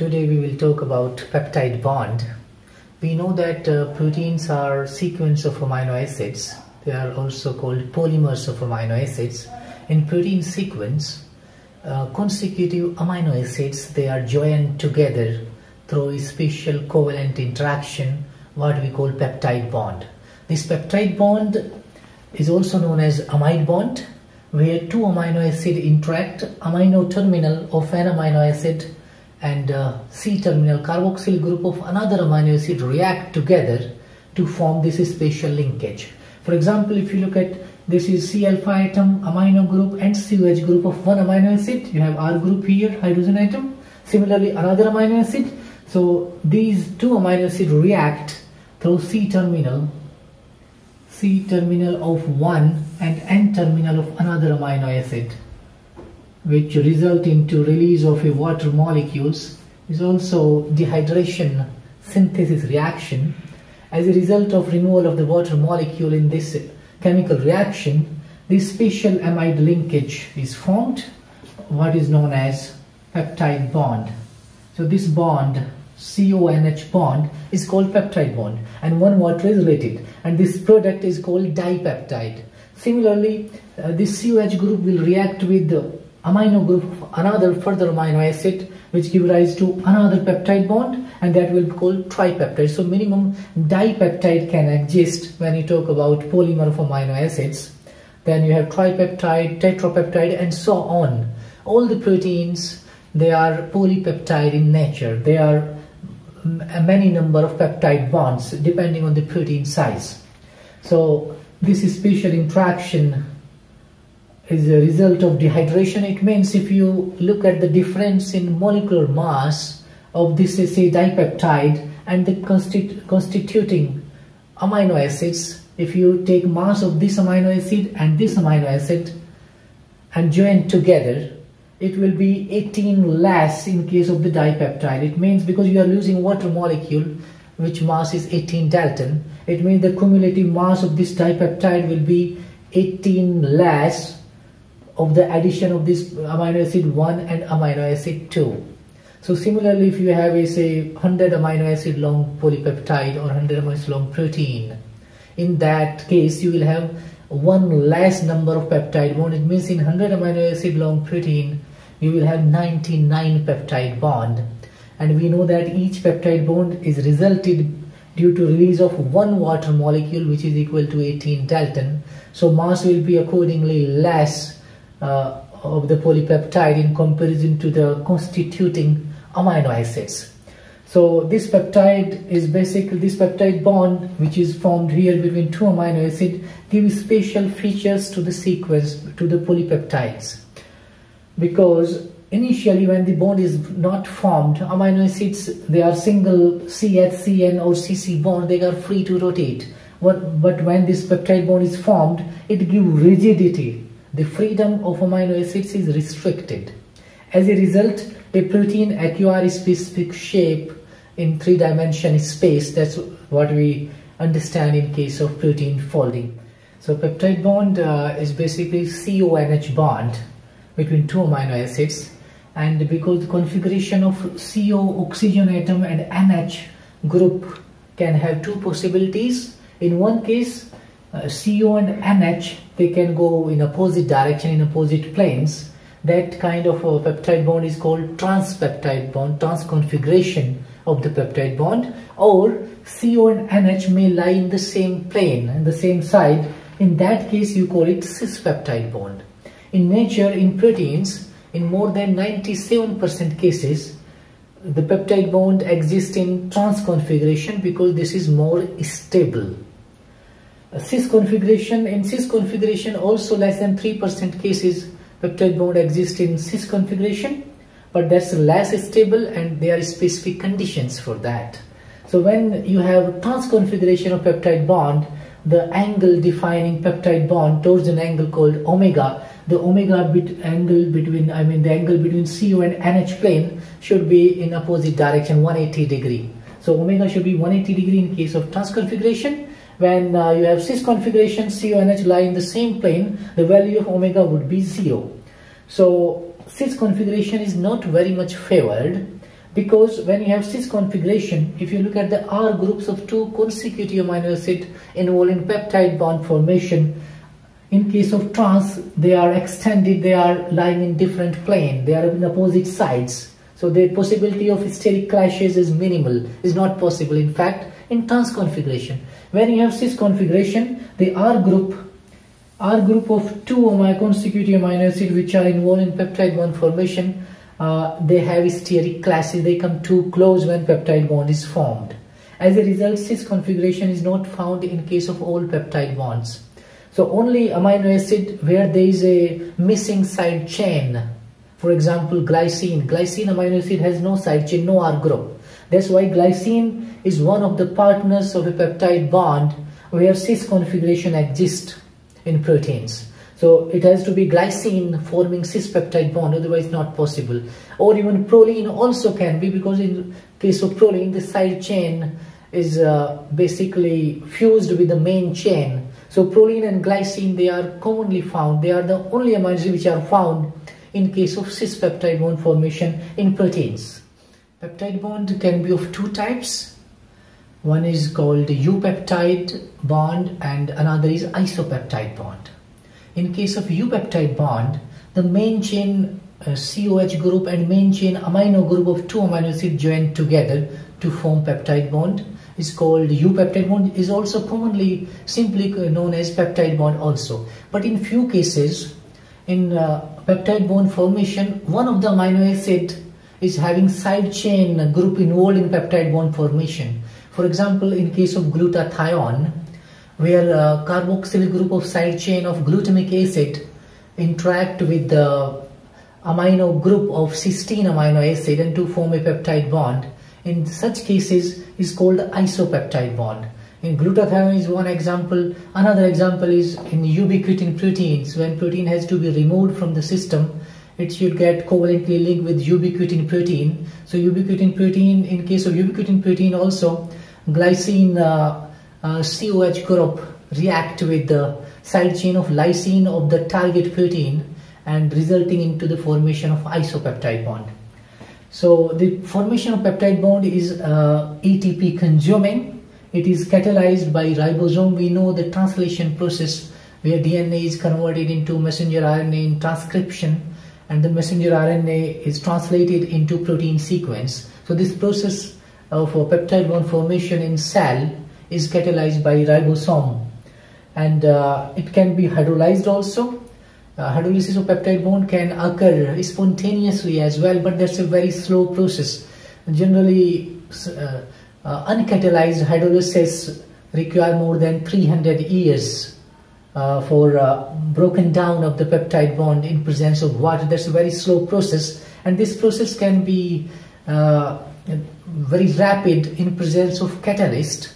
Today we will talk about peptide bond. We know that proteins are sequence of amino acids. They are also called polymers of amino acids. In protein sequence, consecutive amino acids, they are joined together through a special covalent interaction, what we call peptide bond. This peptide bond is also known as amide bond, where two amino acids interact. Amino terminal of an amino acid and C-terminal carboxyl group of another amino acid react together to form this special linkage. For example, if you look at this is C-alpha atom, amino group and COH group of one amino acid. You have R group here, hydrogen atom. Similarly, another amino acid. So these two amino acids react through C-terminal of one and N-terminal of another amino acid, which result into release of a water molecules. Is also dehydration synthesis reaction. As a result of removal of the water molecule in this chemical reaction, this special amide linkage is formed, what is known as peptide bond. So this bond, CONH bond, is called peptide bond, and one water is related, and this product is called dipeptide. Similarly, this COH group will react with the amino group of another further amino acid, which gives rise to another peptide bond, and that will be called tripeptide. So minimum dipeptide can exist when you talk about polymer of amino acids. Then you have tripeptide, tetrapeptide and so on. All the proteins, they are polypeptide in nature. They are a many number of peptide bonds depending on the protein size. So this is special interaction is a result of dehydration. It means if you look at the difference in molecular mass of this, say, dipeptide and the constituting amino acids, if you take mass of this amino acid and join together, it will be 18 less in case of the dipeptide. It means because you are losing water molecule, which mass is 18 Dalton, it means the cumulative mass of this dipeptide will be 18 less of the addition of this amino acid 1 and amino acid 2. So similarly, if you have a say 100 amino acid long polypeptide or 100 amino acid long protein, in that case you will have one less number of peptide bond. It means in 100 amino acid long protein you will have 99 peptide bond, and we know that each peptide bond is resulted due to release of one water molecule, which is equal to 18 Dalton. So mass will be accordingly less of the polypeptide in comparison to the constituting amino acids. So this peptide is basically this peptide bond, which is formed here between two amino acids, gives special features to the sequence, to the polypeptides, because initially when the bond is not formed, amino acids, they are single CH, CN or CC bond, they are free to rotate. But when this peptide bond is formed, it gives rigidity. The freedom of amino acids is restricted. As a result, a protein acquires specific shape in three-dimensional space. That's what we understand in case of protein folding. So peptide bond is basically CONH bond between two amino acids, and because the configuration of CO oxygen atom and NH group can have two possibilities. In one case, CO and NH, they can go in opposite direction, in opposite planes. That kind of a peptide bond is called trans peptide bond, trans configuration of the peptide bond. Or CO and NH may lie in the same plane, in the same side. In that case, you call it cis peptide bond. In nature, in proteins, in more than 97% cases, the peptide bond exists in trans configuration because this is more stable. In cis configuration also less than 3% cases peptide bond exist in cis configuration, but that's less stable and there are specific conditions for that. So when you have trans configuration of peptide bond, the angle defining peptide bond, torsion angle called omega, the angle between CO and NH plane should be in opposite direction, 180 degree. So omega should be 180 degree in case of trans configuration. When you have cis configuration, CONH lie in the same plane, the value of omega would be 0. So cis configuration is not very much favored, because when you have cis configuration, if you look at the R groups of two consecutive amino acid involved in peptide bond formation, in case of trans, they are extended, they are lying in different plane, they are in opposite sides. So the possibility of steric clashes is minimal, is not possible. In fact, in trans configuration, when you have cis configuration, the R group of two consecutive amino acid which are involved in peptide bond formation, they have steric clashes. They come too close when peptide bond is formed. As a result, cis configuration is not found in case of all peptide bonds. So only amino acid where there is a missing side chain. For example, glycine amino acid has no side chain, no R group. That's why glycine is one of the partners of a peptide bond where cis configuration exists in proteins. So it has to be glycine forming cis peptide bond, otherwise not possible. Or even proline also can be, because in case of proline the side chain is basically fused with the main chain. So proline and glycine, they are commonly found. They are the only amino acids which are found in case of cis peptide bond formation in proteins. Peptide bond can be of two types. One is called U-peptide bond and another is isopeptide bond. In case of U-peptide bond, the main chain COH group and main chain amino group of two amino acids joined together to form peptide bond is called U-peptide bond, is also commonly simply known as peptide bond also. But in few cases, in peptide bond formation, one of the amino acid is having side chain group involved in peptide bond formation. For example, in case of glutathione, where carboxyl group of side chain of glutamic acid interact with the amino group of cysteine amino acid and to form a peptide bond, in such cases is called isopeptide bond. In glutathione is one example. Another example is in ubiquitin proteins. When protein has to be removed from the system, it should get covalently linked with ubiquitin protein. So ubiquitin protein, in case of ubiquitin protein also, glycine COH group react with the side chain of lysine of the target protein and resulting into the formation of isopeptide bond. So the formation of peptide bond is ATP consuming. It is catalyzed by ribosome. We know the translation process where DNA is converted into messenger RNA in transcription and the messenger RNA is translated into protein sequence. So this process of peptide bond formation in cell is catalyzed by ribosome, and it can be hydrolyzed also. Hydrolysis of peptide bond can occur spontaneously as well, but that's a very slow process. Generally, uncatalyzed hydrolysis require more than 300 years for broken down of the peptide bond in presence of water. That's a very slow process, and this process can be very rapid in presence of catalyst,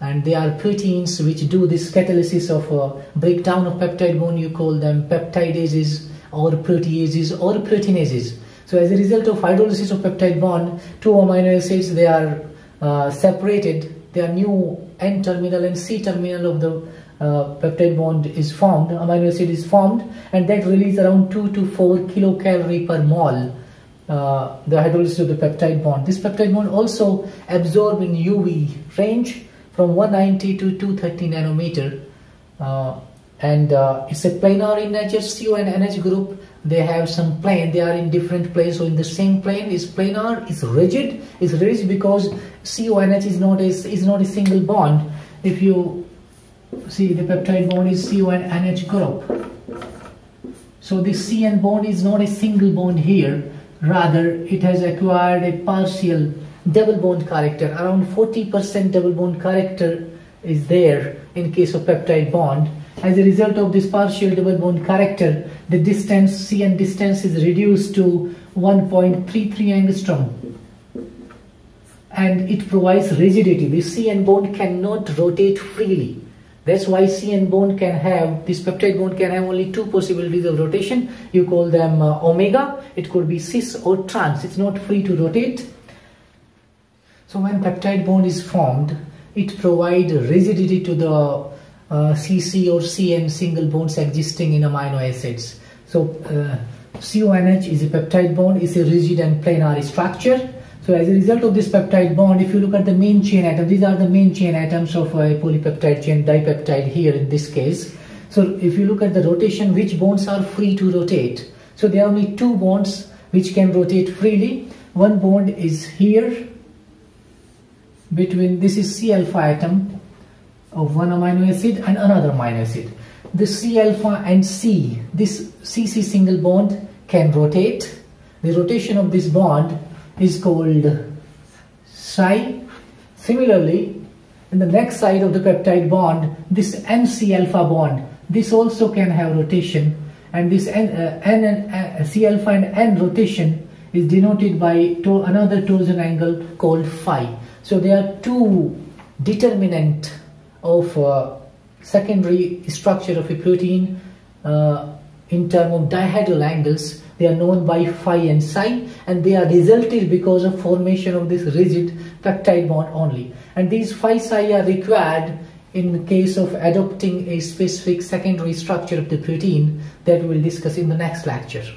and there are proteins which do this catalysis of breakdown of peptide bond. You call them peptidases or proteases or proteinases. So as a result of hydrolysis of peptide bond, two amino acids, they are separated, their new N-terminal and C-terminal of the peptide bond is formed, amino acid is formed, and that releases around 2 to 4 kilocalorie per mole, the hydrolysis of the peptide bond. This peptide bond also absorbs in UV range from 190 to 230 nanometer, and it's a planar in nature. CO and NH group, they have some plane, they are in different planes. So in the same plane is planar, it's rigid because CONH is not a single bond. If you see, the peptide bond is CONH group. So this CN bond is not a single bond here, rather it has acquired a partial double bond character. Around 40% double bond character is there in case of peptide bond. As a result of this partial double bond character, the distance, CN distance, is reduced to 1.33 angstrom, and it provides rigidity. The CN bond cannot rotate freely. That's why CN bond can have, this peptide bond can have only two possibilities of rotation. You call them omega. It could be cis or trans. It's not free to rotate. So when peptide bond is formed, it provides rigidity to the CC or CN single bonds existing in amino acids. So CONH is a peptide bond, is a rigid and planar structure. So as a result of this peptide bond, if you look at the main chain atom, these are the main chain atoms of a polypeptide chain, dipeptide here in this case. So if you look at the rotation, which bonds are free to rotate? So there are only two bonds which can rotate freely. One bond is here between, this is C-alpha atom of one amino acid and another amino acid. This C-alpha and C, this CC single bond can rotate. The rotation of this bond is called psi. Similarly, in the next side of the peptide bond, this NC-alpha bond, this also can have rotation, and this C-alpha and N rotation is denoted by another torsion angle called phi. So there are two determinant of secondary structure of a protein in terms of dihedral angles. They are known by phi and psi, and they are resulted because of formation of this rigid peptide bond only. And these phi psi are required in case of adopting a specific secondary structure of the protein that we will discuss in the next lecture.